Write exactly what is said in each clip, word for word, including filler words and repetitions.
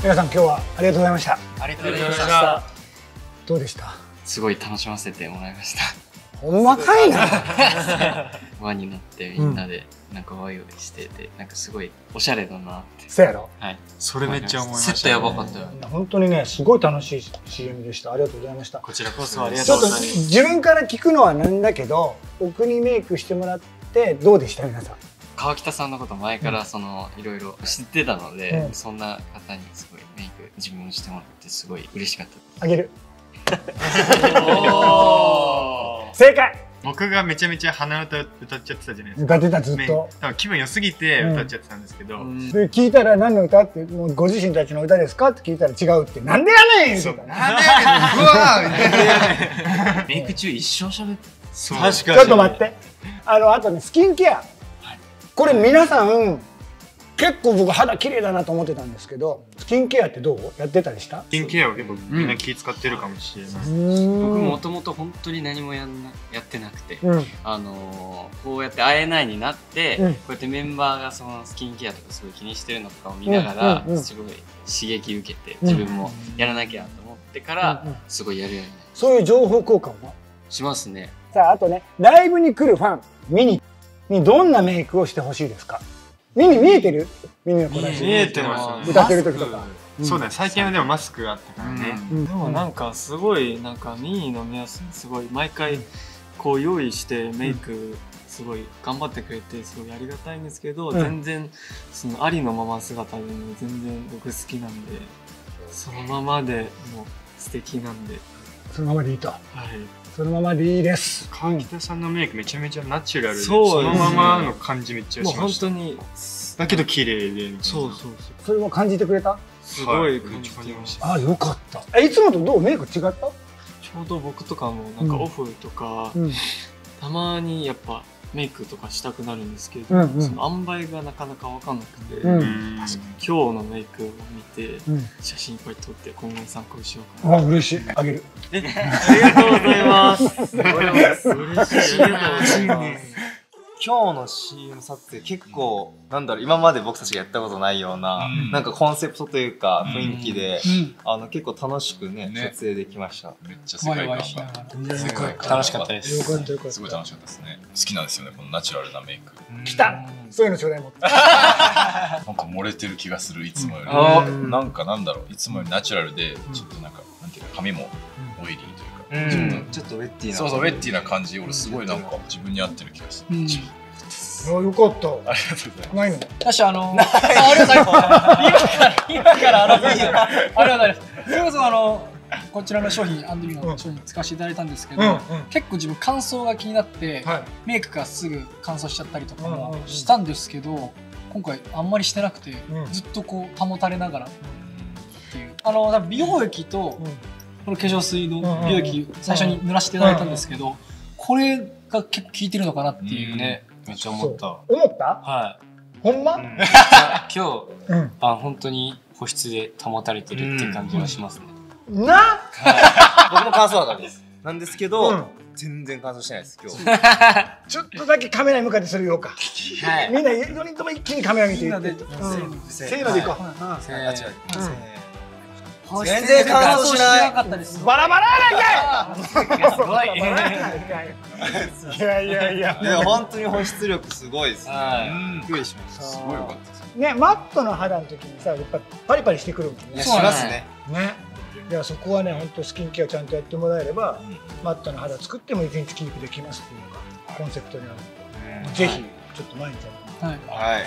皆さん今日はありがとうございました。ありがとうございました。どうでした？すごい楽しませてもらいました。ほんまかいな。輪になってみんなでなんかワイワイしてて、なんかすごいおしゃれだなって。そうやろ。はい、それめっちゃ思いました。セットやばかったよね。本当にね、すごい楽しい シーエム でした。ありがとうございました。こちらこそありがとうございます。自分から聞くのはなんだけど、奥にメイクしてもらってどうでした？皆さん川北さんのこと前からそのいろいろ知ってたので、うん、そんな方にすごいメイク自分をしてもらってすごい嬉しかった。あげる。正解。僕がめちゃめちゃ鼻歌歌っちゃってたじゃないですか。歌ってた、ずっと。多分気分良すぎて歌っちゃってたんですけど、うん、で聞いたら何の歌って、もうご自身たちの歌ですかって聞いたら違うって、なんでやねんとか、なんでやねん。メイク中一生喋ってた。そう。確かに。ちょっと待って。あの、あとね、スキンケア。これ皆さん結構僕肌綺麗だなと思ってたんですけど、スキンケアってどうやってたりした？スキンケアは結構みんな気使ってるかもしれない。うん、僕もともと本当に何もやんなやってなくて、うん、あのー、こうやって アイエヌアイ になって、うん、こうやってメンバーがそのスキンケアとかすごい気にしてるのとかを見ながらすごい刺激受けて、自分もやらなきゃと思ってからすごいやるようになりました。そういう情報交換はしますね。さあ、あとね、ライブに来るファン見ににどんなメイクをしてほしいですか？耳見えてる？耳の子たち見えてますね。歌ってる時とか。そうだね。最近はでもマスクがあったからね。でもなんかすごい、なんかミーの皆さんすごい毎回こう用意してメイクすごい頑張ってくれて、すごいありがたいんですけど、全然そのありのまま姿でも全然僕好きなんで、そのままでもう素敵なんで。そのままでいいと。はい、そのままでいいです。川北さんのメイクめちゃめちゃナチュラルで、そのままの感じめっちゃしました。本当にだけど綺麗で、そうそうそう。それも感じてくれた？すごい感じてました。あ、よかった。え、いつもとどうメイク違った？ちょうど僕とかもなんかオフとかたまにやっぱメイクとかしたくなるんですけど、その塩梅がなかなか分かんなくて、今日のメイクを見て写真いっぱい撮って今後参考しようかな。あ、嬉しい。あげる。え、ありがとうございます。嬉しい。今日の シーエム 撮影結構なんだろう、今まで僕たちがやったことないようななんかコンセプトというか雰囲気で、あの結構楽しくね撮影できました。めっちゃ世界観が楽しかったです。すごい楽しかったですね。好きなんですよね、このナチュラルなメイク。来た。そういうのちょうだいも。なんか漏れてる気がする、いつもより。なんかなんだろう、いつもよりナチュラルでちょっとなんかなんていうか髪もオイリーというか。ちょっとウェッティーな、そうそうウェッティーな感じ、俺すごいなんか自分に合ってる気がする。あ、よかった。ありがとうございます。ないの？私あの、ありがとうございます。今からあの、ありがとうございます。それこそあのこちらの商品、AndBの商品使わせていただいたんですけど、結構自分乾燥が気になってメイクがすぐ乾燥しちゃったりとかもしたんですけど、今回あんまりしてなくてずっとこう保たれながらっていう、あの美容液とこの化粧水の美容液最初に塗らせていただいたんですけど、これが結構効いてるのかなっていうね。めっちゃ思った思った。はい、ほんま今日あ本当に保湿で保たれてるって感じがしますね。な、僕も乾燥だからですなんですけど、全然乾燥してないです今日。ちょっとだけカメラに向かってするようか。みんなよにんとも一気にカメラ見て、せーのでいこう。全然乾燥しなかったです。バラバラやないかい。いやいやいや、本当に保湿力すごいですね。びっくりしました。すごい良かったですね。マットの肌の時にさ、やっぱパリパリしてくるもんね。しますね。ではそこはね、本当スキンケアちゃんとやってもらえればマットの肌作っても一日キープできますっていうのがコンセプトにあるので、ぜひちょっと毎日やっ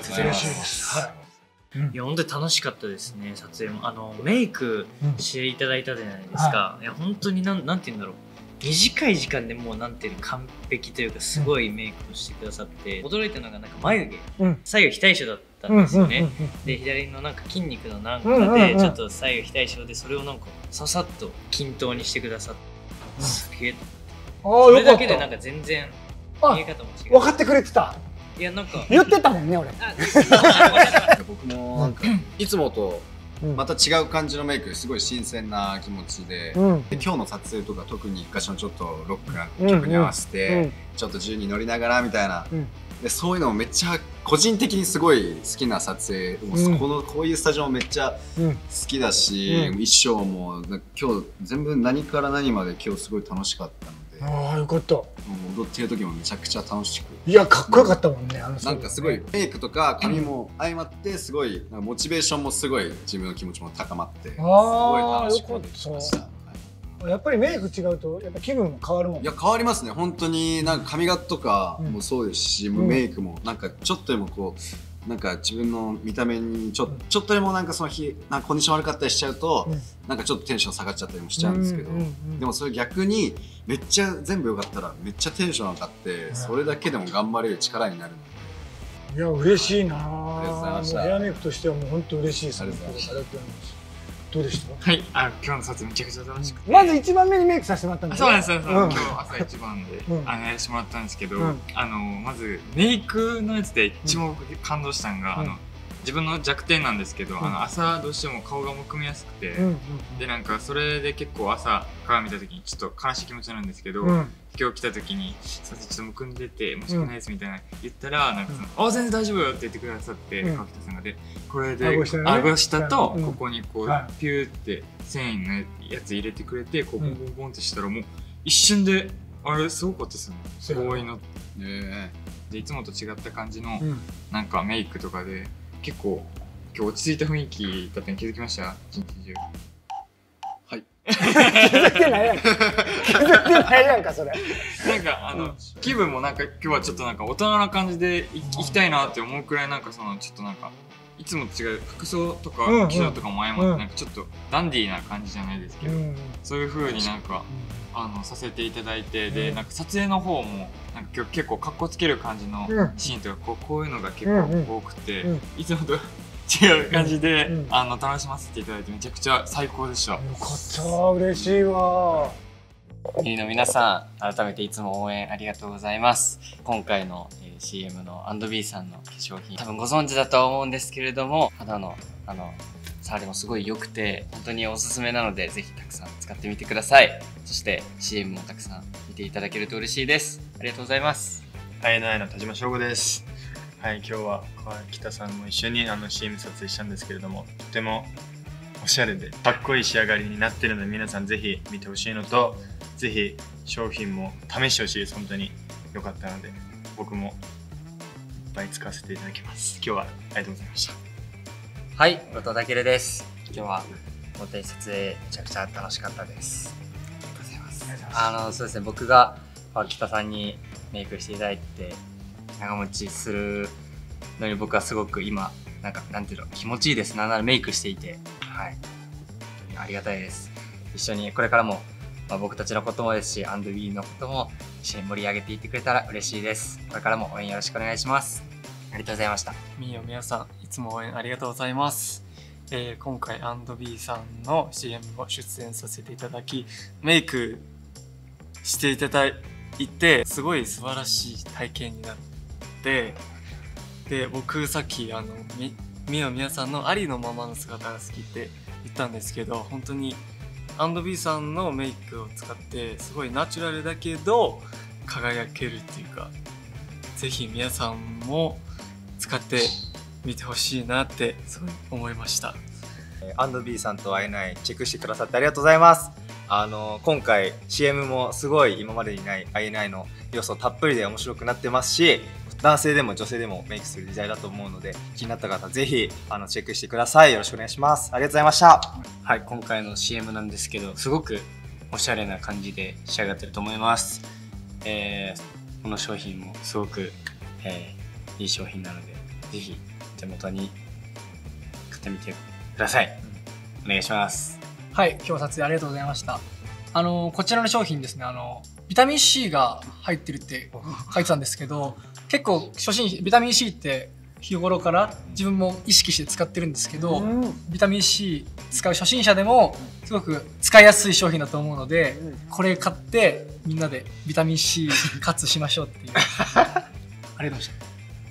てみてよろしいです。いや本当に楽しかったですね、撮影も。あのメイクしていただいたじゃないですか、うん、いや本当になん、なんて言うんだろう、短い時間でもうなんていうの完璧というかすごいメイクをしてくださって、うん、驚いたのがなんか眉毛、うん、左右非対称だったんですよね。で左のなんか筋肉のなんかでちょっと左右非対称で、それをなんかささっと均等にしてくださって、すげえ、それだけでなんか全然見え方も違う。分かってくれてた。いやなんか言ってたもんね俺。僕もなんかいつもとまた違う感じのメイク、すごい新鮮な気持ちで、うん、で今日の撮影とか特に一箇所ちょっとロックな曲に合わせてちょっと銃に乗りながらみたいなでそういうのもめっちゃ個人的にすごい好きな撮影、うん、このこういうスタジオもめっちゃ好きだし、うん、衣装も今日全部何から何まで今日すごい楽しかったので、ああよかった。踊ってる時もめちゃくちゃ楽しく、いやかっこよかったもんね。あのなんかすごいメイクとか髪も相まってすごいモチベーションもすごい自分の気持ちも高まってすごい楽しくできました。やっぱりメイク違うとやっぱ気分も変わるもん。いや変わりますね本当に。なんか髪型とかもそうですし、うん、メイクもなんかちょっとでもこうなんか自分の見た目にちょ、うん、ちょっとでもなんかその日なんかコンディション悪かったりしちゃうと、うん、なんかちょっとテンション下がっちゃったりもしちゃうんですけど、でもそれ逆にめっちゃ全部良かったらめっちゃテンション上がって、うん、それだけでも頑張れる力になるので。いや嬉しいなあ。ありがとうございました。ヘアメイクとしてはもう本当嬉しいです。ありがとうございます。どうでした？はい、あ、今日の撮影めちゃくちゃ楽しくて、まず一番目にメイクさせてもらったんですよ。そうなんですよ。今日朝一番であのやらせてもらったんですけど、あのまずメイクのやつで一番僕感動したのが、あの自分の弱点なんですけど、あの朝どうしても顔がむくみやすくて、でなんかそれで結構朝鏡見た時にちょっと悲しい気持ちなんですけど、今日来た時にちょっとむくんでて申し訳ないですみたいな言ったら、なんかそのあ全然大丈夫よって言ってくださって川北さんがで、これで顎下とここにこうピューって繊維のやつ入れてくれてこうボンボンボンってしたらもう一瞬であれすごかったですよね。こういうのでいつもと違った感じのなんかメイクとかで結構今日落ち着いた雰囲気だったに気づきました一日中。気づけないやんか。気づけないやんかそれ。なんかあの気分もなんか今日はちょっとなんか大人な感じで行きたいなって思うくらい、なんかそのちょっとなんかいつもと違う服装とか着装とかも相まってなんかちょっとダンディーな感じじゃないですけど、そういう風になんかあのさせていただいて、でなんか撮影の方もなんか今日結構格好つける感じのシーンとかこうこういうのが結構多くていつもと。違う感じで、うん、あの楽しませていただいてめちゃくちゃ最高でした。よかった、嬉しいわ。ユーの皆さん、改めていつも応援ありがとうございます。今回の シーエム の アンドビー さんの化粧品、多分ご存知だとは思うんですけれども、肌のあの触りもすごい良くて本当におすすめなので、ぜひたくさん使ってみてください。そして シーエム もたくさん見ていただけると嬉しいです。ありがとうございます。アイエヌアイ の田島翔吾です。はい、今日は川北さんも一緒にあの シーエム 撮影したんですけれども、とてもおしゃれでかっこいい仕上がりになっているので、皆さんぜひ見てほしいのと、ぜひ商品も試してほしいです。本当に良かったので僕もいっぱい使わせていただきます。今日はありがとうございました。はい、後藤健です。今日は本当に撮影めちゃくちゃ楽しかったです。ありがとうございます。あのそうですね、僕が川北さんにメイクしていただいて長持ちするのに僕はすごく今なんかなんていうの気持ちいいです。なんならメイクしていて、はい、ありがたいです。一緒にこれからも、まあ、僕たちのこともですし アンドビー のことも一緒に盛り上げていってくれたら嬉しいです。これからも応援よろしくお願いします。ありがとうございました。みーの皆さんいつも応援ありがとうございます。えー、今回 アンドビー さんの シーエム を出演させていただきメイクしていただいてすごい素晴らしい体験になって、で僕さっきあのみみの皆さんのありのままの姿が好きって言ったんですけど、本当に アンドビー さんのメイクを使ってすごいナチュラルだけど輝けるっていうか、ぜひ皆さんも使ってみてほしいなってすごい思いました。 アンドビー さんと アイエヌアイ チェックしてくださってありがとうございます。あの今回 シーエム もすごい今までにない アイエヌアイ の要素たっぷりで面白くなってますし、男性でも女性でもメイクする時代だと思うので、気になった方ぜひあのチェックしてください。よろしくお願いします。ありがとうございました。はい、今回の シーエム なんですけどすごくおしゃれな感じで仕上がってると思います。えー、この商品もすごく、えー、いい商品なのでぜひ手元に買ってみてください。お願いします。はい、今日撮影ありがとうございました。あのこちらの商品ですね、あのビタミン C が入ってるって書いてたんですけど結構初心ビタミン C って日頃から自分も意識して使ってるんですけど、ビタミン C 使う初心者でもすごく使いやすい商品だと思うので、これ買ってみんなでビタミン C 活しましょうっていうありがとうございまし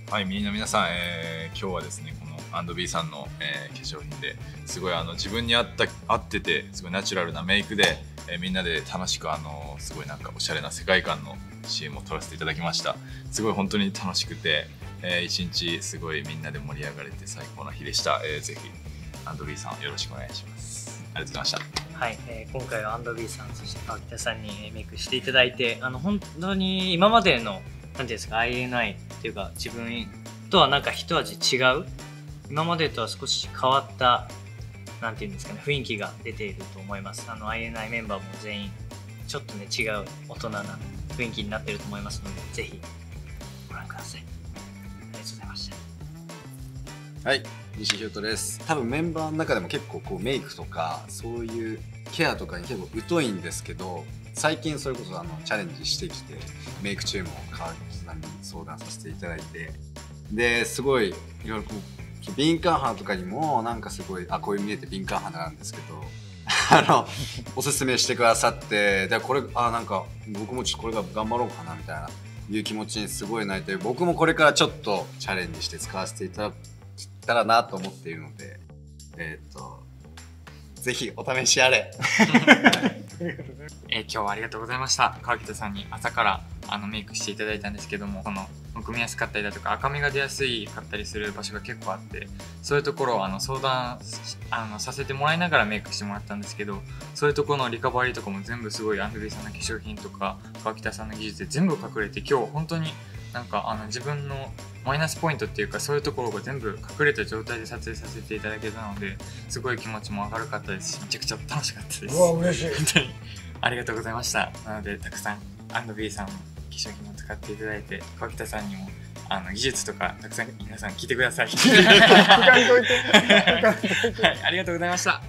た。はい、みんな皆さん、えー、今日はですねこの アンドビー さんの、えー、化粧品ですごいあの自分に合った合っててすごいナチュラルなメイクで、えー、みんなで楽しくあのすごいなんかおしゃれな世界観のシーエム を撮らせていただきました。すごい本当に楽しくて、えー、一日すごいみんなで盛り上がれて最高な日でした。えー、ぜひAndBさんよろしくお願いします。ありがとうございました。はい、えー、今回はAndBさんそして川北さんにメイクしていただいて、あの本当に今までの何ていうんですか アイエヌアイ っていうか自分とはなんか一味違う、今までとは少し変わったなんていうんですかね雰囲気が出ていると思います。あの アイエヌアイ メンバーも全員ちょっとね違う大人な雰囲気になっていると思いますので、ぜひご覧ください。ありがとうございました。はい、西ひろとです。多分メンバーの中でも結構こうメイクとかそういうケアとかに結構疎いんですけど、最近それこそあのチャレンジしてきてメイクチームを川北さんに相談させていただいて、ですごいいろいろこう敏感肌とかにもなんかすごいあこういう見えて敏感肌なんですけどあのおすすめしてくださって、でこれあなんか僕もちょっとこれから頑張ろうかなみたいないう気持ちにすごいなりて、僕もこれからちょっとチャレンジして使わせていただけたらなと思っているので、えっとぜひお試しあれえー、今日はありがとうございました。川北さんに朝からあのメイクしていただいたんですけども、このむくみやすかったりだとか赤みが出やすかったりする場所が結構あって、そういうところをあの相談あのさせてもらいながらメイクしてもらったんですけど、そういうところのリカバリーとかも全部すごいAndBさんの化粧品とか川北さんの技術で全部隠れて、今日本当になんかあの自分のマイナスポイントっていうかそういうところが全部隠れた状態で撮影させていただけたので、すごい気持ちも明るかったですし、めちゃくちゃ楽しかったです。うわ嬉しい、本当にありがとうございました。なのでたくさんAndBさんの化粧品を使っていただいて、川北さんにもあの技術とかたくさん皆さん聞いてください。はい、ありがとうございました。